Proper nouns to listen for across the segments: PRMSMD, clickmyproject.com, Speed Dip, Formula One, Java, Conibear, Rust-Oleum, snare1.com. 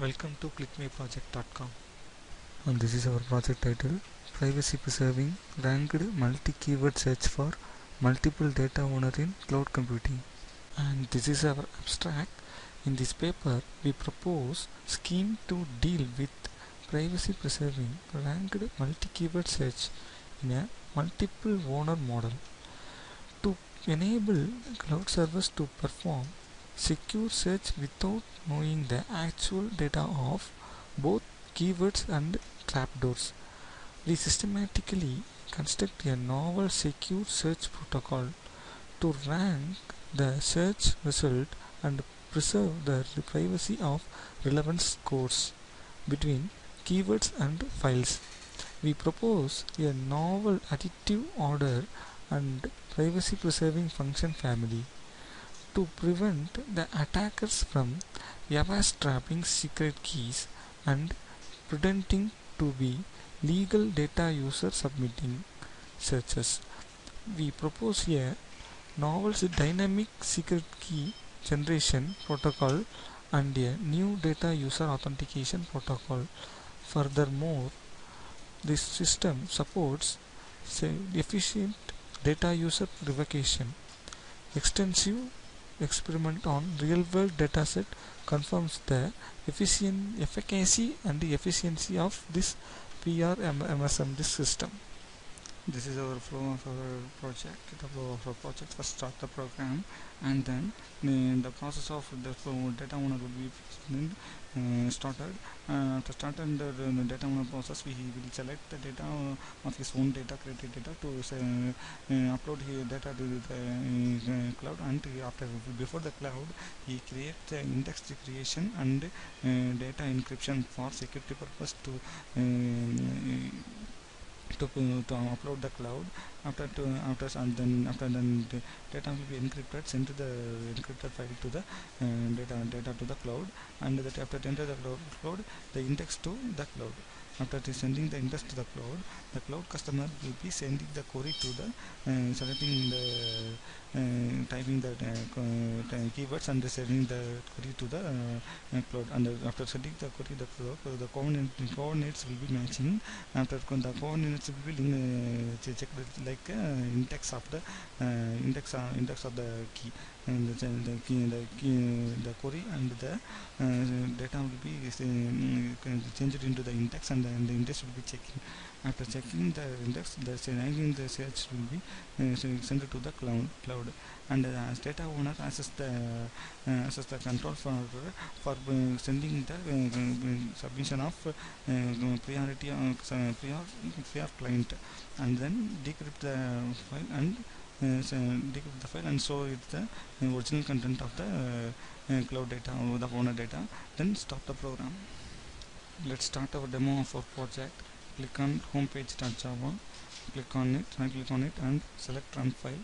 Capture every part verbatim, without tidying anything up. Welcome to click my project dot com, and this is our project title: Privacy Preserving Ranked Multi-Keyword Search for Multiple Data Owner in Cloud Computing. And this is our abstract. In this paper, we propose scheme to deal with privacy preserving ranked multi-keyword search in a multiple owner model. To enable cloud servers to perform secure search without knowing the actual data of both keywords and trapdoors, we systematically construct a novel secure search protocol to rank the search result and preserve the privacy of relevance scores between keywords and files. We propose a novel additive order and privacy preserving function family to prevent the attackers from avast-trapping secret keys and pretending to be legal data user submitting searches. We propose a novel dynamic secret key generation protocol and a new data user authentication protocol. Furthermore, this system supports efficient data user revocation. Extensive experiment on real-world dataset confirms the efficient efficacy and the efficiency of this P R M S M D system. This is our flow of our project. The flow of our project: first start the program, and then uh, the process of the flow data owner will be uh, started. Uh, to start in the, the data owner process, we will select the data of his own data, created data, to uh, uh, upload his data to the uh, cloud. And after, before the cloud, he creates the index creation and uh, data encryption for security purpose to. Uh, To, to upload the cloud. After to after and then after then the data will be encrypted, sent to the encrypted file to the uh, data data to the cloud, and that after enter the cloud, the index to the cloud. After sending the index to the cloud, the cloud customer will be sending the query to the uh, selecting the uh, typing the uh, keywords and sending the query to the uh, cloud. And after sending the query, the cloud, the coordinates, coordinates will be matching. After the coordinates will be uh, checked with like uh, index of the uh, index uh, index of the key. And the, the, key, the, key, the query and the uh, data will be uh, changed into the index, and the, and the index will be checking. After checking the index, the ranking the search will be uh, sent to the cloud. cloud. And the uh, data owner access the uh, access the control for for uh, sending the uh, submission of uh, priority uh, prior, prior client, and then decrypt the file and. Uh, so decrypt the file and show it the uh, original content of the uh, uh, cloud data or the owner data. Then stop the program. Let's start our demo of our project. Click on homepage dot java. Click on it. Right click on it and select run file.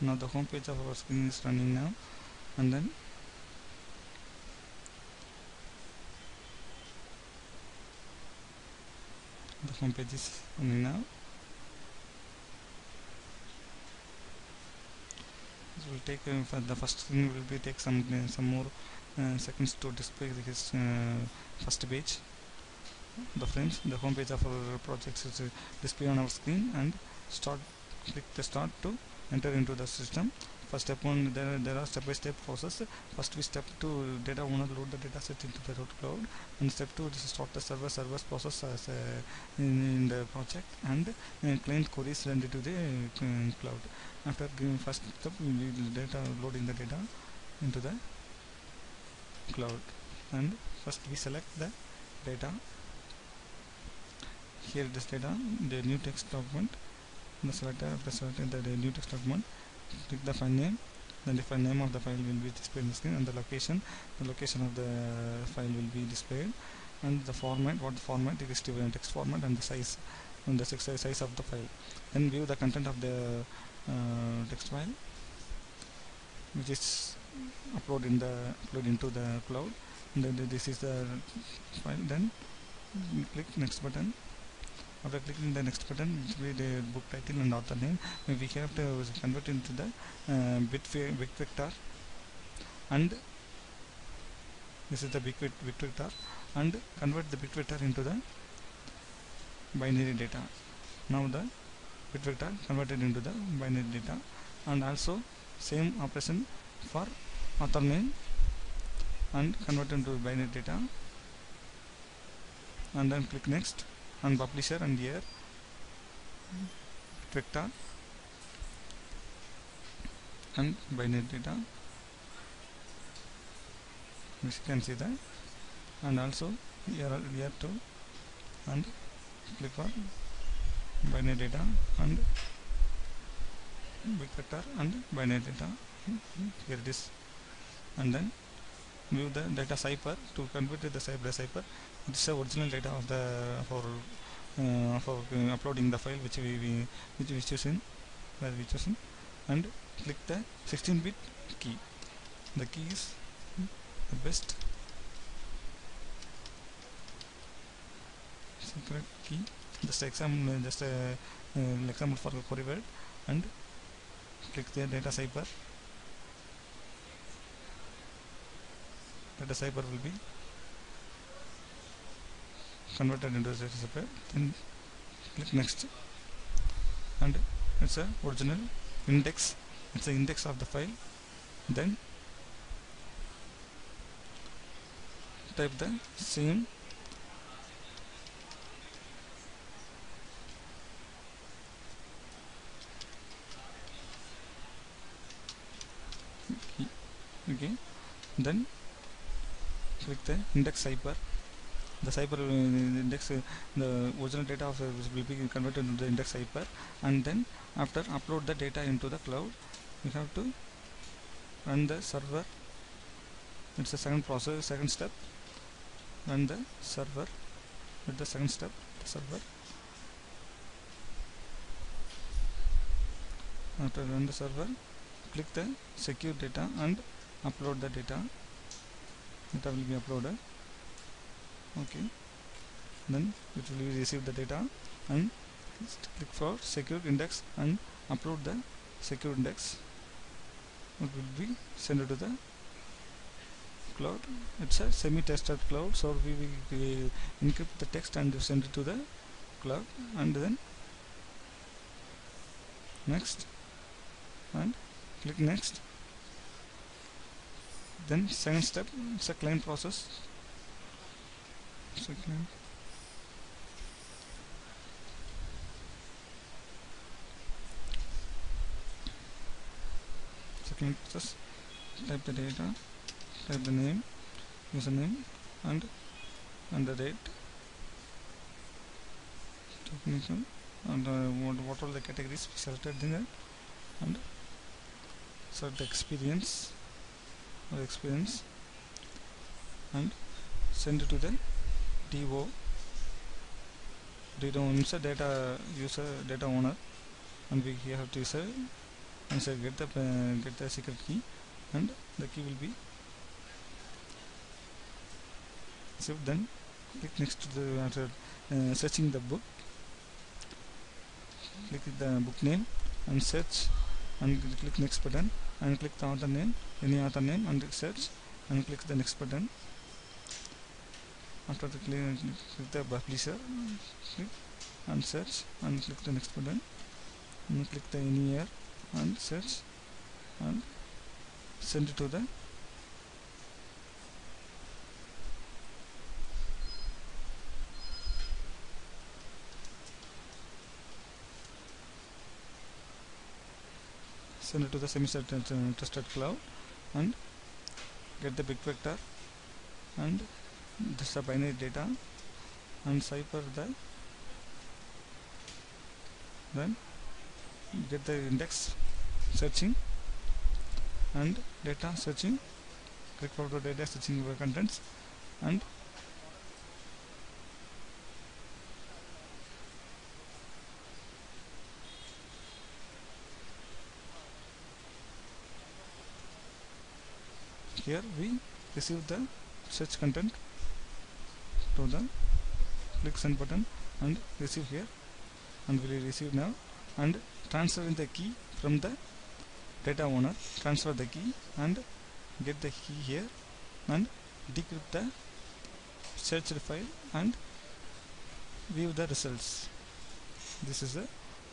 Now the homepage of our screen is running now, and then. The home page is running now. It will take uh, for the first screen will be take some uh, some more uh, seconds to display his uh, first page. The frames, the home page of our projects is uh, displayed on our screen, and start. Click the start to enter into the system. First step one, there, there are step-by-step process. First we step to data owner load the data set into the cloud, and step two this is start the server servers process as uh, in, in the project, and uh, client queries render to the uh, cloud. After giving first step, we will data loading the data into the cloud, and first we select the data. Here this data, the new text document. The selector press the, the new text document. Click the file name, then the file name of the file will be displayed on the screen, and the location, the location of the file will be displayed, and the format, what format it is to be in text format, and the size, and the size of the file. Then view the content of the uh, text file, which is uploaded in the upload into the cloud. And then this is the file. Then click next button. After clicking the next button, with the book title and author name, we have to convert into the uh, bit, bit vector. and this is the bit vector, and convert the bit vector into the binary data. Now the bit vector converted into the binary data, and also same operation for author name and convert into binary data, and then click next and publisher and year vector and binary data, which you can see that, and also here we have to and click for binary data and bit vector and binary data. Here it is, and then view the data cipher to convert the data cipher. This is the original data of the for uh, for uh, uploading the file which we, we which we chosen, where we chosen, and click the sixteen bit key. The key is the best secret key. Just example, just uh, uh, example for the query word, and click the data cipher. Data cipher will be converted into data cipher. Then click next, and it's a original index. It's the index of the file. Then type the same key. Okay. Then click the index cipher. The cipher uh, index, uh, the original data of, uh, will be converted into the index cipher, and then after upload the data into the cloud, we have to run the server. It's the second process, second step. Run the server with the second step, the server. After run the server, click the secure data and upload the data. Data will be uploaded. Okay, then it will receive the data, and click for secure index and upload the secure index. It will be sent to the cloud. It's a semi-tested cloud, so we will encrypt the text and send it to the cloud, and then next and click next. Then second step, it's a client process. So client. So client process. Type the data, type the name, username, and and the date. Definition and uh, what what all the categories we selected there, and select experience or experience, and send it to the D O D O data user data owner, and we here have to say and say get the uh, get the secret key, and the key will be so then click next to the after uh, searching the book, click the book name and search, and click next button and click the author name, any author name, and search and click the next button. After the click, click the publisher, click and search and click the next button, and click the any year and search and send it to the send it to the semi-tested cloud, and get the bit vector and this the binary data and cipher the, then get the index searching and data searching, click for the data searching contents, and here we receive the search content to the click send button and receive here, and we will receive now, and transferring the key from the data owner, transfer the key and get the key here and decrypt the searched file and view the results. This is the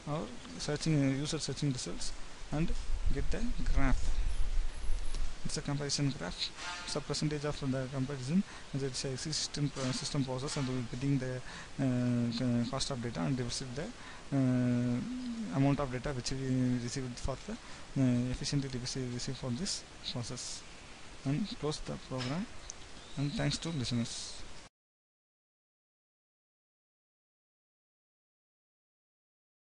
our searching uh, user searching results, and get the graph. It's a comparison graph. It's a percentage of the comparison. It's a system uh, system process, and we're getting the uh, cost of data, and we receive the uh, amount of data which we received for the uh, efficiently received for this process. And close the program. And thanks to listeners.